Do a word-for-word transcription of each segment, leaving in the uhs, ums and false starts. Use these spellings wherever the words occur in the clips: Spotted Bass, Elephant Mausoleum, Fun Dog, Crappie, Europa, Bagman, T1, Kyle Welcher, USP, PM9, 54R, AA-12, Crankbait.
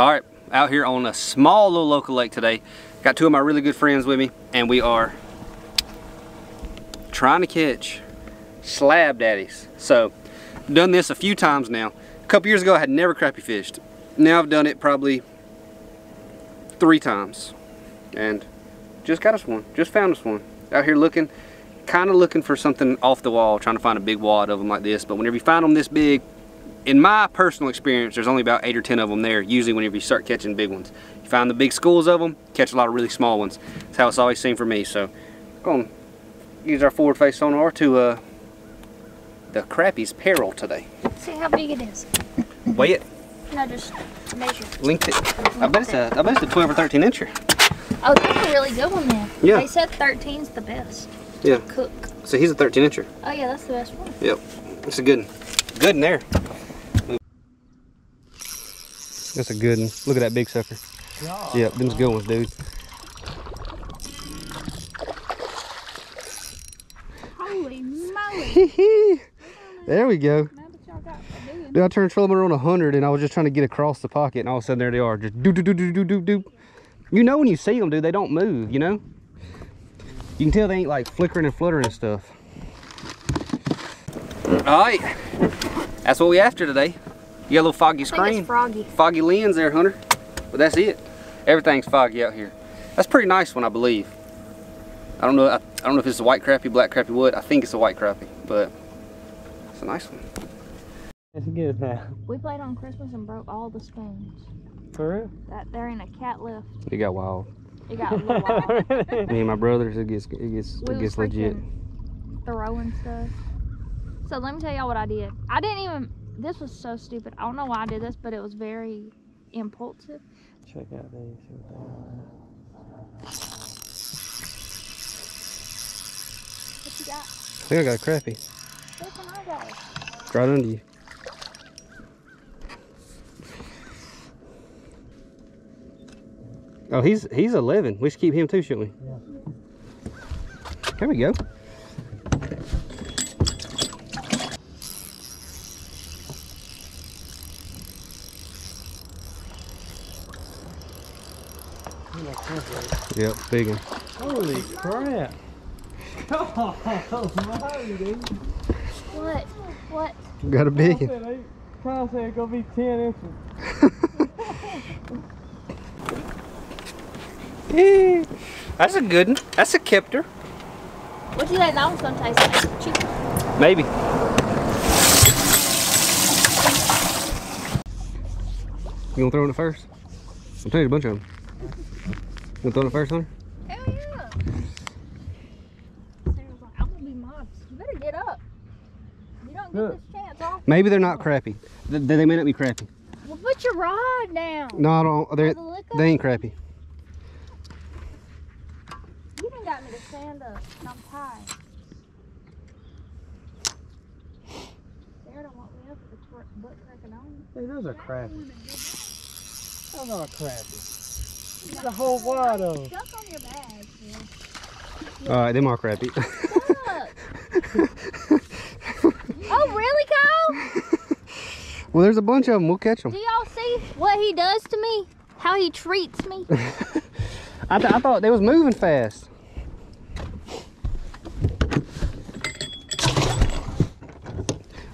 All right, out here on a small little local lake today. Got two of my really good friends with me, and we are trying to catch slab daddies. So, done this a few times now. A couple years ago, I had never crappie fished. Now I've done it probably three times, and just got us one. Just found us one. Out here looking, kind of looking for something off the wall, trying to find a big wad of them like this. But whenever you find them this big, in my personal experience, there's only about eight or ten of them there. Usually, whenever you start catching big ones, you find the big schools of them, catch a lot of really small ones. That's how it's always seemed for me. So, going to use our forward face sonar to uh, the crappie's peril today. See how big it is. Weigh it. No, just measure. Linked it. I bet it's a, I bet it's a twelve or thirteen incher. Oh, that's a really good one then. Yeah. They said thirteen's the best. Yeah. To cook. So he's a thirteen incher. Oh yeah, that's the best one. Yep. It's a good one. Good in there. That's a good one. Look at that big sucker. God. Yep, them's good ones, dude. Holy moly. There we go. Dude, I turned trolling on a hundred and I was just trying to get across the pocket, and all of a sudden there they are. Just do do do do do do do. You know when you see them, dude, they don't move, you know? You can tell they ain't like flickering and fluttering and stuff. Alright. That's what we after today. You got a little foggy screen. Foggy. Foggy lens there, Hunter. But that's it. Everything's foggy out here. That's a pretty nice one, I believe. I don't know, I, I don't know if it's a white crappie, black crappie, what. I think it's a white crappie, but it's a nice one. It's good now. We played on Christmas and broke all the spoons. For real? That there ain't a cat left. It got wild. It got a little wild. Me and my brothers, it gets, it gets, we it gets legit. Throwing stuff. So let me tell y'all what I did. I didn't even. This was so stupid. I don't know why I did this, but it was very impulsive. Check out these. What you got? I think I got a crappie. Which one I got? Right under you. Oh, he's he's eleven. We should keep him too, shouldn't we? Yeah. There we go. Yep, big one. Holy crap! Oh my, dude. What? What? Got a big one. Kyle said it's gonna be ten inches. Yeah. That's a good one. That's a kipter. What do you think that one's gonna taste like? Cheap. Maybe. You gonna throw in it first? I'm telling you, a bunch of them. You gonna throw in it first, Hunter? Hell yeah. I'm gonna be mobs. You better get up. You don't get this chance off. Maybe they're not crappie. They, they may not be crappie. Well, put your rod down. No, I don't. They're, they ain't crappie. Stand up, I'm tired. Sarah don't want me up with the butt cracking on. Hey, there's a crappie. That's not a crappie. There's a whole wad of them. Stuck on your bag, yeah. Alright, them are crappie. Oh, really, Kyle? Well, there's a bunch of them. We'll catch them. Do y'all see what he does to me? How he treats me? I, th I thought they was moving fast.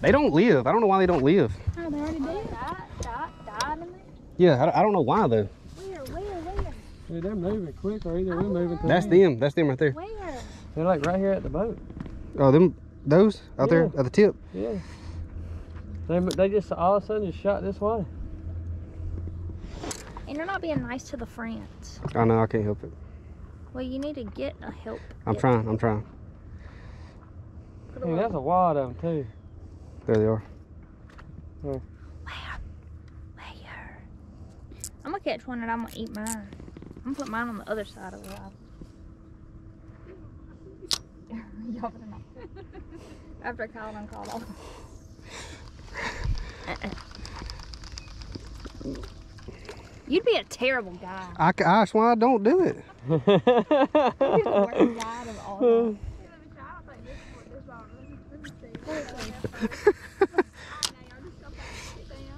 They don't live. I don't know why they don't live. Oh, they already did. Died, died, died in there? Yeah, I, I don't know why though. Where, where, where? Dude, they're moving quick, or either we're moving. That's them. That's them right there. Where? They're like right here at the boat. Oh, them, those out yeah. there at the tip. Yeah. They they just all of a sudden just shot this way. And they're not being nice to the friends. I know. I can't help it. Well, you need to get a help. I'm trying. I'm trying. Hey, that's a wad of them too. There they are. Yeah. Where? Where? I'm gonna catch one and I'm gonna eat mine. I'm gonna put mine on the other side of the wall. Y'all better not. After Kyle done called off. Uh-uh. You'd be a terrible guy. I, that's why I don't do it. You're the worst guy of all time.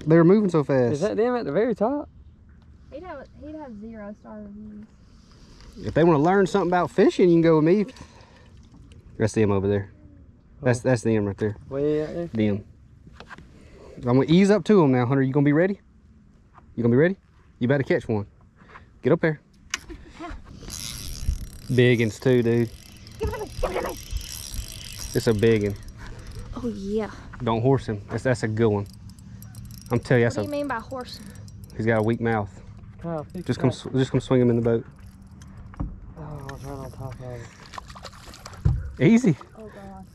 They're moving so fast. Is that them at the very top? He'd have, he'd have zero star reviews. If they want to learn something about fishing, you can go with me. That's them over there. That's that's them right there. Way out there? Them. I'm going to ease up to them now, Hunter. You going to be ready? You going to be ready? You better catch one. Get up there. Big ones too, dude. Give it to me. Give it to me. It's a big one. Oh, yeah. Don't horse him. That's, that's a good one. I'm telling you. That's what do you a, mean by horse him? He's got a weak mouth. Oh, just come, just come swing him in the boat. Oh, I'm trying on top of him. Easy. Oh, God.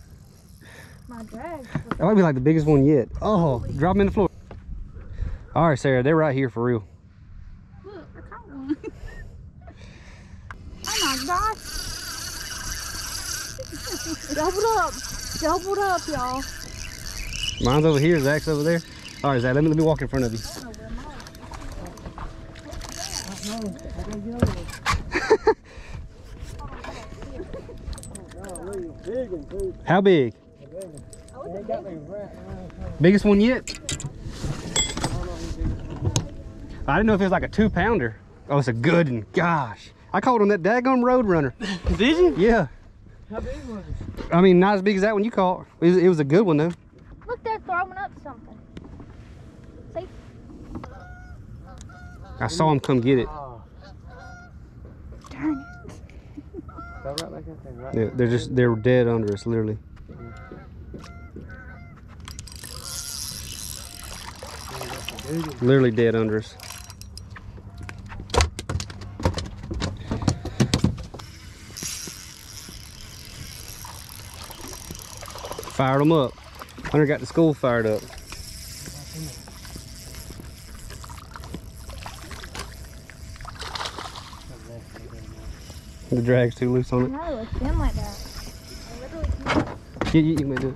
My drag. That might be like the biggest one yet. Oh, oh drop him in the floor. All right, Sarah, they're right here for real. Look, I caught one. Oh, my gosh. Doubled up. Doubled up, y'all. Mine's over here. Zach's over there. All right, Zach, let me, let me walk in front of you. How big? Biggest one yet? I didn't know if it was like a two pounder. Oh, it's a good one. Gosh. I caught on that daggone road runner. Did you? Yeah. How big was it? I mean, not as big as that one you caught. It was, it was a good one, though. Look, they're throwing up something. See? I saw him come get it. Oh. Darn it. Yeah, they're just, they're dead under us, literally. Literally dead under us. Fired them up. Hunter got the school fired up. The drag's too loose on it. I know, it's been like that. I literally can't. Yeah, you, you may do it.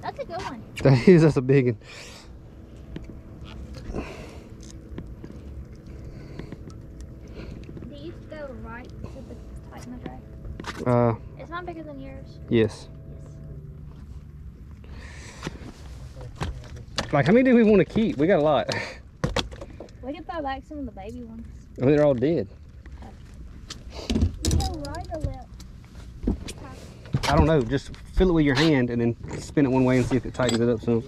That's a good one. That is, that's a big one. Do you go right to the tighten the drag? Uh, it's not bigger than yours. Yes. Like, how many do we want to keep? We got a lot. We can throw back some of the baby ones. I mean, they're all dead. You go right or left? I don't know. Just fill it with your hand and then spin it one way and see if it tightens it up some.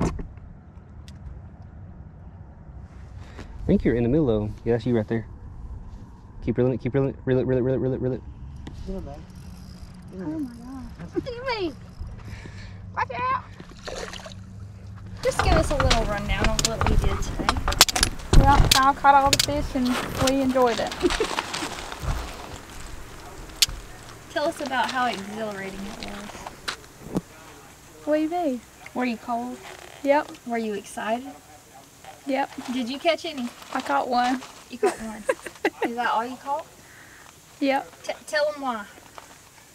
I think you're in the middle of them. Yeah, that's you right there. Keep reeling it, keep reeling it, reel it, reel it, reel it, reel it, reel it. Reel it back. Oh my God. What do you mean? Watch out! Just give us a little rundown of what we did today. Well, Kyle caught all the fish and we enjoyed it. Tell us about how exhilarating it was. What do you mean? Were you cold? Yep. Were you excited? Yep. Did you catch any? I caught one. You caught one. Is that all you caught? Yep. T tell them why.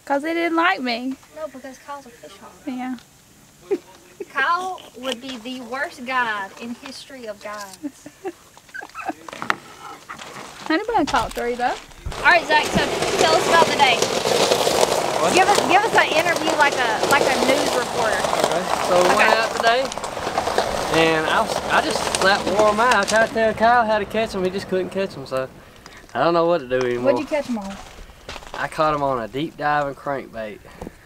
Because they didn't like me. No, because Kyle's a fish hawk. Yeah. Kyle would be the worst guide in history of guides. Anybody top three, though. All right, Zach, so tell us about the day. What? Give us give us an interview like a like a news reporter. Okay, so we okay. went out today, and I, was, I just flat wore them out. I tried to tell Kyle how to catch them. He just couldn't catch them, so I don't know what to do anymore. What'd you catch them on? I caught him on a deep diving crankbait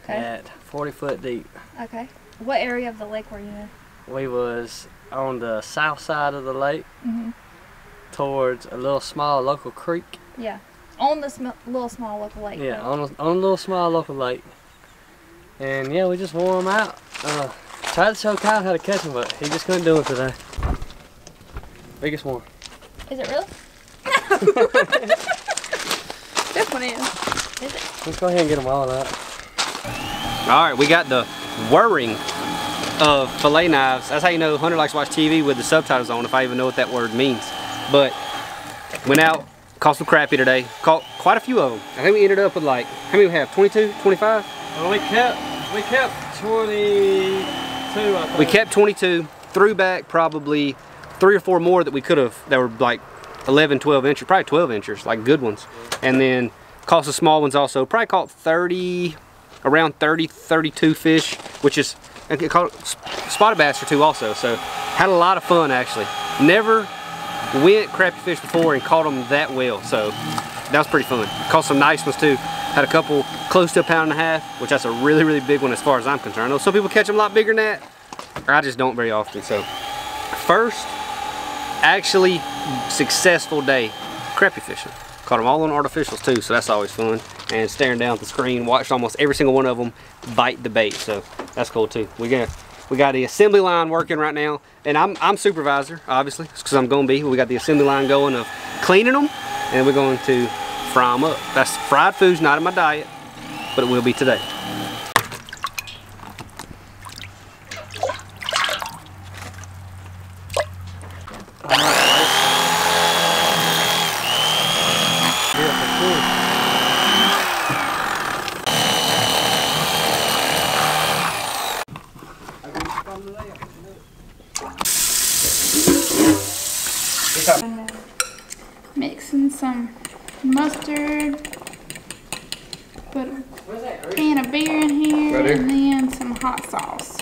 okay. at forty foot deep. Okay. What area of the lake were you in? We was on the south side of the lake mm-hmm. towards a little small local creek. Yeah. On this sm little small local lake. Yeah, right? on, a, on a little small local lake. And yeah, we just wore him out. Uh, tried to show Kyle how to catch him, but he just couldn't do it today. Biggest one. Is it real? This one is. Is it? Let's go ahead and get them all out. All right, we got the whirring of fillet knives. That's how you know Hunter likes to watch T V with the subtitles on, if I even know what that word means. But went out, caught some crappie today. Caught quite a few of them. I think we ended up with like, how many we have? twenty-two, twenty-five? Well, we kept, we kept twenty-two, I think. We kept twenty-two, threw back probably three or four more that we could have, that were like eleven, twelve inches, probably twelve inches, like good ones. And then caught some small ones also. Probably caught thirty, around thirty, thirty-two fish, which is and caught spotted bass or two also. So had a lot of fun actually. Never went crappie fish before and caught them that well. So that was pretty fun. Caught some nice ones too. Had a couple close to a pound and a half, which that's a really, really big one as far as I'm concerned. I know some people catch them a lot bigger than that, or I just don't very often. So first actually successful day crappie fishing. Caught them all on artificials too, so that's always fun. And staring down at the screen, watched almost every single one of them bite the bait, so that's cool too. We got we got the assembly line working right now, and I'm I'm supervisor obviously because I'm gonna be. We got the assembly line going of cleaning them, and we're going to fry them up. That's fried food's not in my diet, but it will be today. Mixing some mustard, put a can of beer in here, right here, and then some hot sauce.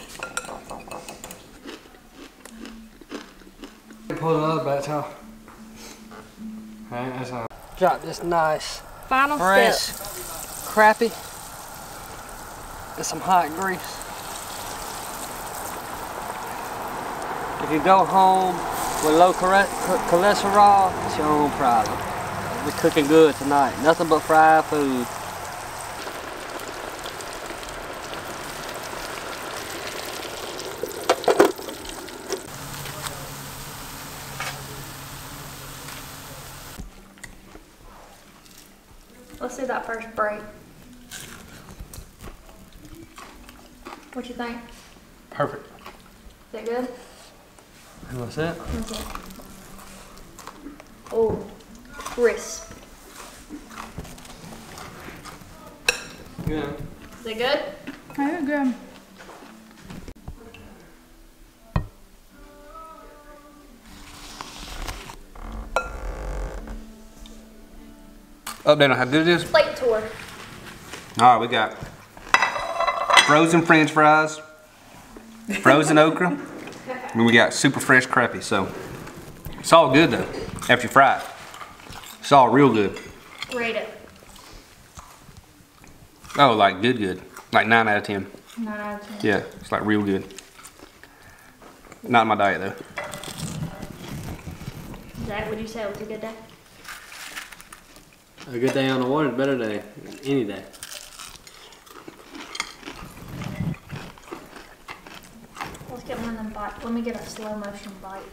Pull it up, that's how. That's how. Drop this nice, final fresh crappie and some hot grease. If you go home with low cholesterol, it's your own problem. We're cooking good tonight. Nothing but fried food. Let's do that first break. What you think? Perfect. Is that good? What's that? What's that? Oh, crisp. Yeah. Is it good? Very good. Update on how good it is? Plate tour. All right, we got frozen French fries, frozen okra. I mean, we got super fresh crappie, so it's all good though, after you fry it. It's all real good. Rate it. Oh, like good good. Like nine out of ten. nine out of ten. Yeah, it's like real good. Not in my diet though. Zach, would you say it was a good day? A good day on the water is a better day than any day. Get one of them bite. Let me get a slow motion bite.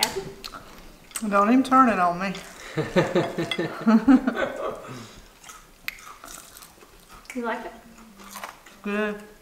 Kathy? Don't even turn it on me. You like it? Good.